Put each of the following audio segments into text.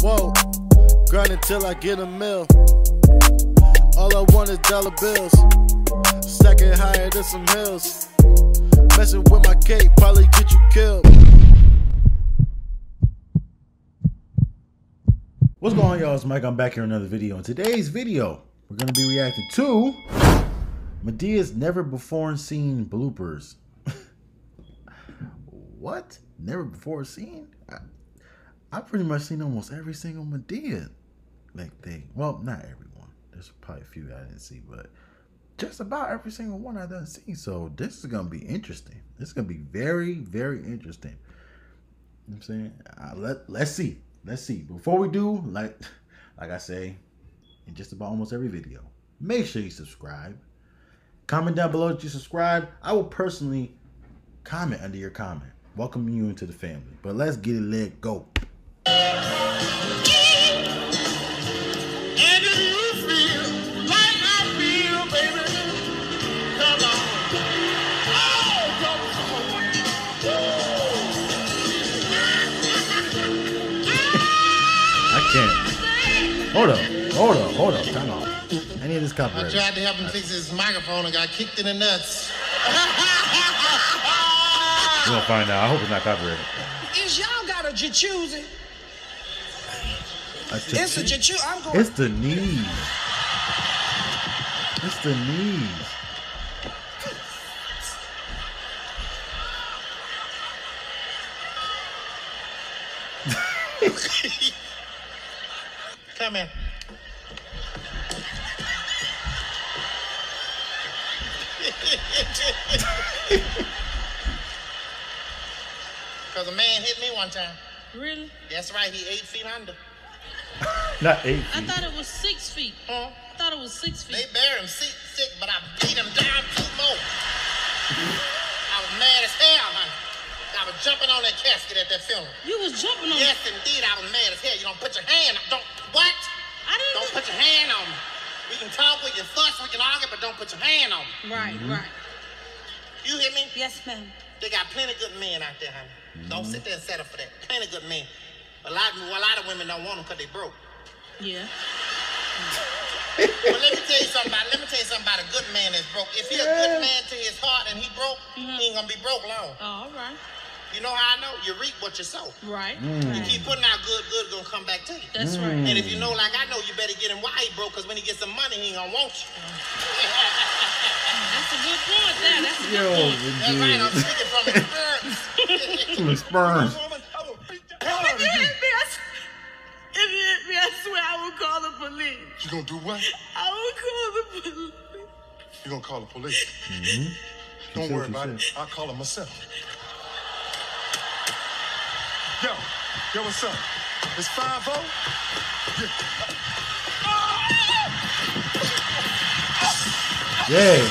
Whoa, grind until I get a mill. All I want is dollar bills, stacking higher than some hills. Messing with my cake, probably get you killed. What's going on, y'all? It's Mike. I'm back here in another video. In today's video, we're going to be reacting to Madea's never before seen bloopers. What? Never before seen? I've pretty much seen almost every single Madea like thing. Well, not everyone. There's probably a few I didn't see, but just about every single one I done seen. So this is gonna be interesting. This is gonna be very, very interesting. You know what I'm saying? Let's see. Let's see. Before we do, like I say, in just about almost every video, make sure you subscribe. Comment down below that you subscribe. I will personally comment under your comment, welcoming you into the family. But let's get it, let go. Hold up, time out. I need this copyright. I tried to help him fix his microphone and got kicked in the nuts. We're gonna find out. I hope it's not copyrighted. Is y'all got a jacuzzi? It's a jacuzzi. I'm going. It's the knees. It's the knees. Come in. Because a man hit me one time. Really? That's right. He 8 feet under. Not 8 feet. I thought it was 6 feet. Huh? I thought it was 6 feet. They buried him sick, but I beat him down 2 more. I was mad as hell, honey. I was jumping on that casket at that funeral. You was jumping on? Yes, indeed. I was mad as hell. You don't put your hand on. Don't what? I didn't. Don't put your hand on me. We can talk, we can fuss, we can argue, but don't put your hand on me. Right, right. You hear me? Yes, ma'am. They got plenty of good men out there, honey. Don't sit there and settle for that. Plenty of good men. A lot of women don't want them because they broke. Yeah. Well, let me tell you something about a good man that's broke. If he's a good man to his heart and he broke, he ain't gonna be broke long. Oh, all right. You know how I know? You reap what you sow. Right. You keep putting out good gonna come back to you. That's right. And if you know, like I know, you better get him while he broke, because when he gets some money, he ain't gonna want you. That's a good point there. That's a good point. That's right. I'm speaking from experience. If you hit me, I swear I will call the police. You gonna do what? I will call the police. You gonna call the police? Don't worry about it. I'll call them myself. Yo, what's up? It's 5-0? Yeah.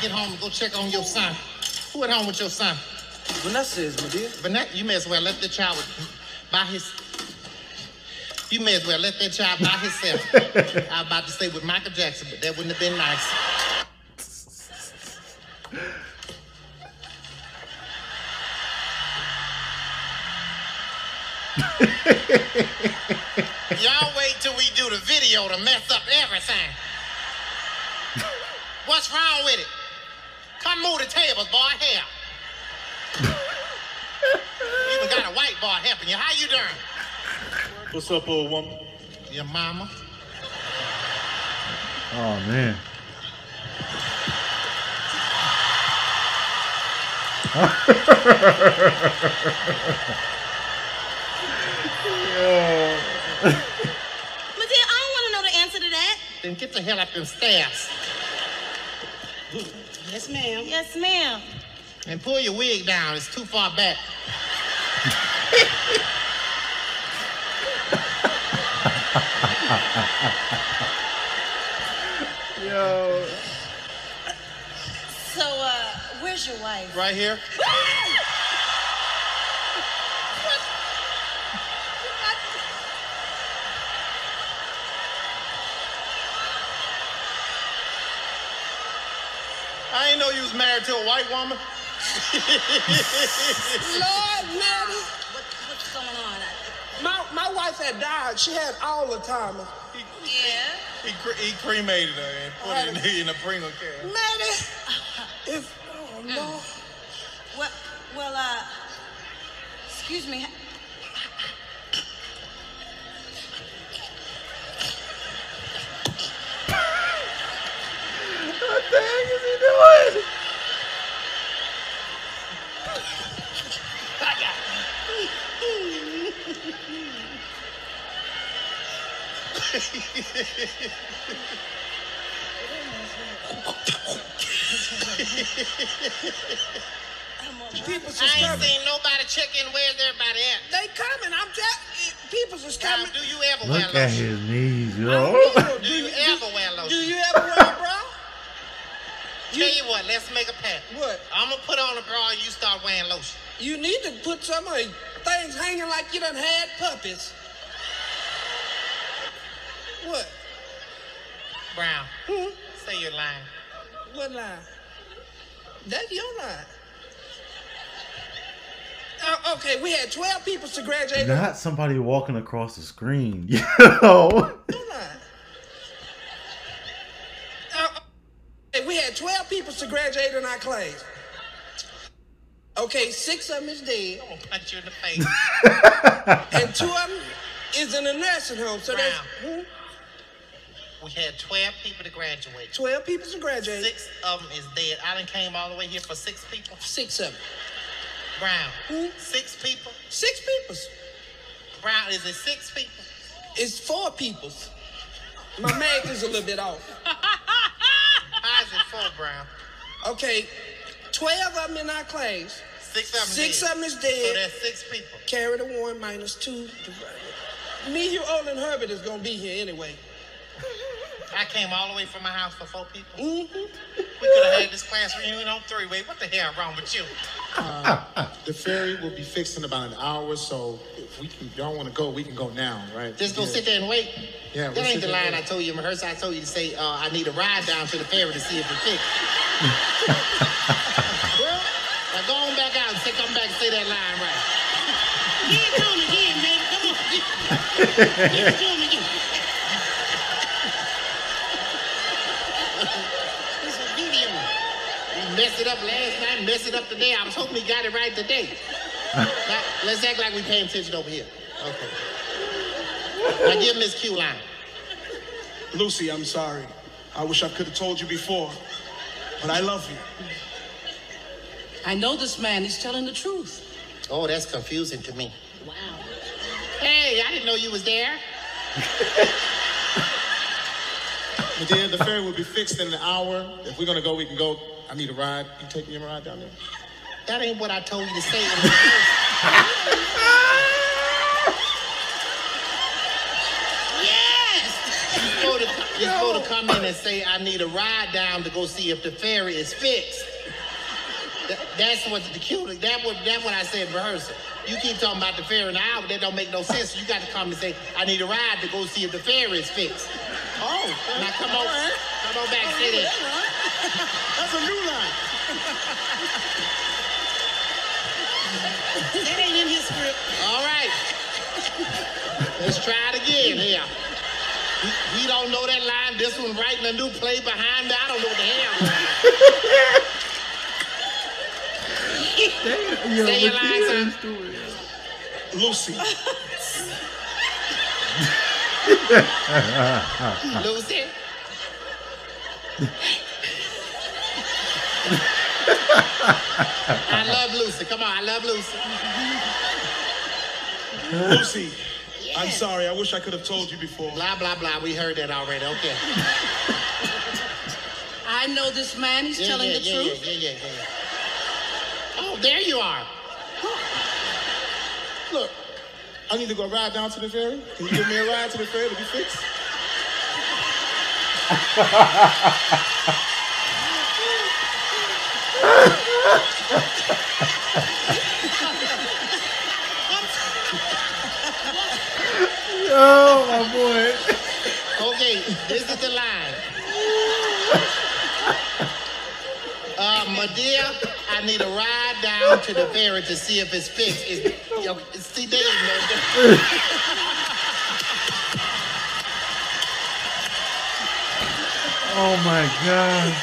Get home and go check on your son. Who at home with your son? Vanessa is, my dear. Vanessa, you may as well let the child by his... You may as well let that child by himself. I was about to say with Michael Jackson, but that wouldn't have been nice. Y'all wait till we do the video to mess up everything. What's wrong with it? Come move the tables, boy. Hell. You even got a white boy helping you. How you doing? What's up, old woman? Your mama. Oh, man. Madea, I don't want to know the answer to that. Then get the hell up them stairs. Yes, ma'am. Yes, ma'am. And pull your wig down. It's too far back. Yo. So, where's your wife? Right here. I didn't know you was married to a white woman. Lord, Mary. What's going on? My wife wife had died. She had Alzheimer's. He cremated her and put her in a Pringle can. Maddie, if oh Lord. Well, excuse me. What the heck is he doing? People should I ain't seen nobody checking where everybody at. They coming. I'm just people just coming. Do you ever wear lotion? Look at his knees, yo. Do you ever wear lotion? Do you ever wear a bra? Tell you what, let's make a pact. What? I'm gonna put on a bra and you start wearing lotion. You need to put some of these things hanging like you done had puppies. What? Brown. Hmm? Say you're lying. What lie? That's your lie. Okay, we had 12 people to graduate. Not somebody walking across the screen. Yo. We had 12 people to graduate in our class. Okay, 6 of them is dead. I'm gonna punch you in the face. And 2 of them is in a nursing home. So Brown. That's. We had 12 people to graduate. 12 people to graduate. 6 of them is dead. I done came all the way here for 6 people. 6 of them. Brown. Hmm? 6 people. 6 people. Brown, is it 6 people? It's 4 people. My math is a little bit off. How's it 4, Brown? Okay, 12 of them in our class. 6 of them is dead. So that's 6 people. Carry the one minus 2. Me, you, Olin, Herbert is gonna be here anyway. I came all the way from my house for 4 people. Mm-hmm. We could have had this class reunion on 3-way. What the hell wrong with you? The ferry will be fixed in about an hour, so if y'all want to go, we can go now, right? Just go sit there and wait. Yeah, that ain't the line I told you in rehearsal. I told you to say, I need a ride down to the ferry to see if it's fixed. Well, now go on back out and come back and say that line right. Get it on again, man. Come on. Get it on again. Messed it up last night, messed it up today. I was hoping we got it right today. Now, let's act like we paying attention over here. Okay. Now give Miss Q line. Lucy, I'm sorry. I wish I could have told you before, but I love you. I know this man is telling the truth. Oh, that's confusing to me. Wow. Hey, I didn't know you was there. Madea, the ferry will be fixed in an hour. If we're gonna go, we can go. I need a ride. You take me a ride down there? That ain't what I told you to say. Yes! You're supposed to come in and say, I need a ride down to go see if the ferry is fixed. That's what I said in rehearsal. You keep talking about the ferry in the hour, that don't make no sense. You got to come and say, I need a ride to go see if the ferry is fixed. Oh, now come on back and say that. That's a new line. That ain't in his script. All right. Let's try it again here. We don't know that line. This one writing a new play behind me. I don't know what the hell. Say your line, son. Lucy. Lucy. I love Lucy. Come on, I love Lucy. Lucy, yes. I'm sorry. I wish I could have told you before. Blah, blah, blah. We heard that already. Okay. I know this man. He's telling the truth. Yeah. Oh, there you are. Look, I need to go ride down to the ferry. Can you give me a ride to the ferry to be fixed? Oh, my boy. Okay, this is the line. Madea, I need a ride down to the ferry to see if it's fixed. See, there you go. Oh my God.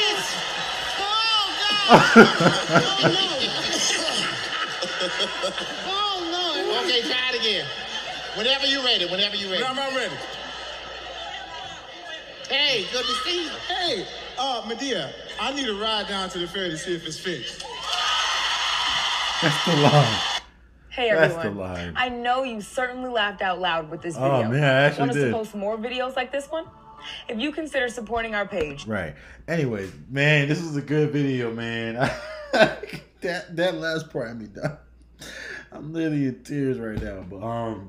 Yes. Oh Lord. Okay, try it again. Whenever you're ready, whenever you're ready. Whenever I'm ready. Hey, good to see you. Hey, Madea, I need a ride down to the ferry to see if it's fixed. That's the line. Hey everyone. That's the line. I know you certainly laughed out loud with this video. Oh man, I actually did. Want us to post more videos like this one? If you consider supporting our page. Right. Anyways, man, this was a good video, man. that last part had me done. I'm literally in tears right now, but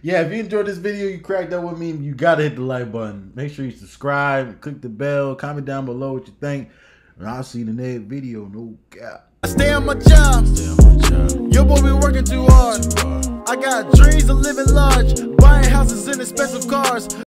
yeah, if you enjoyed this video, you cracked up with me, you gotta hit the like button. Make sure you subscribe, click the bell, comment down below what you think, and I'll see you in the next video. No cap. Stay on my job. Your boy be working too hard. I got dreams of living large, buying houses and expensive cars.